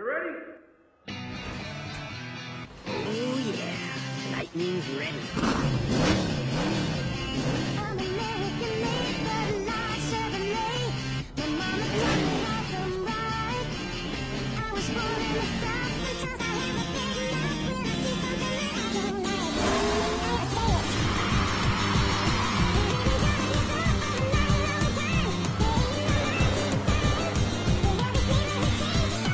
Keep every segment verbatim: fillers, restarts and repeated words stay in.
You ready? Oh yeah, lightning's ready. I'm American made, but not Chevrolet. My mama taught me how to ride. I was born in the South. Sometimes I have a big mouth when I see something that I don't like. I would say it. But every time you stop, I'm not another time.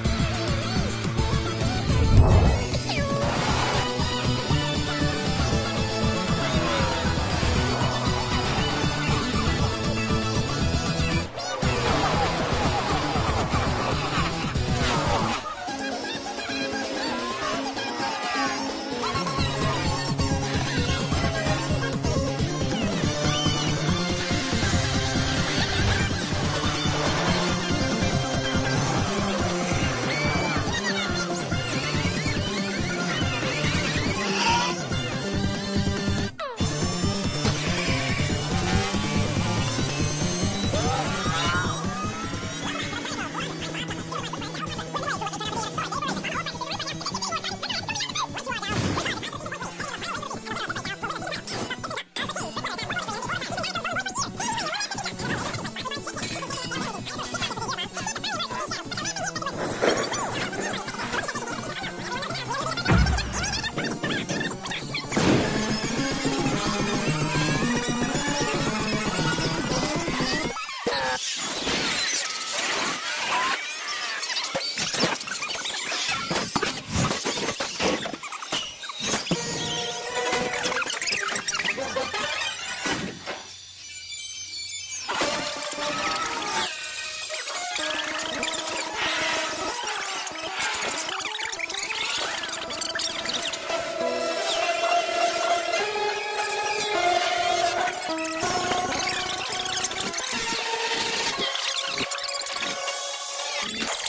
Yes.